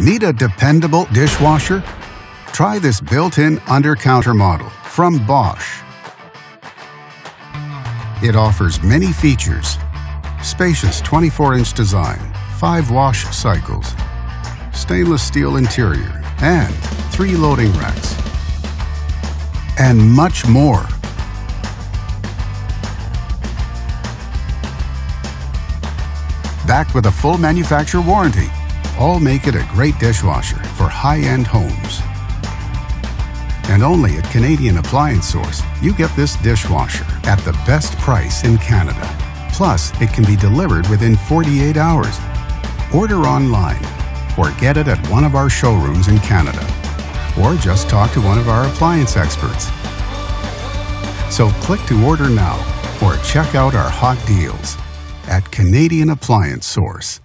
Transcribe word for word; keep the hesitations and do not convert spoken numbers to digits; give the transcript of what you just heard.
Need a dependable dishwasher? Try this built-in under-counter model from Bosch. It offers many features: spacious twenty-four inch design, five wash cycles, stainless steel interior, and three loading racks, and much more. Backed with a full manufacturer warranty, all make it a great dishwasher for high-end homes. And only at Canadian Appliance Source, you get this dishwasher at the best price in Canada. Plus, it can be delivered within forty-eight hours. Order online or get it at one of our showrooms in Canada, or just talk to one of our appliance experts. So click to order now or check out our hot deals at Canadian Appliance Source.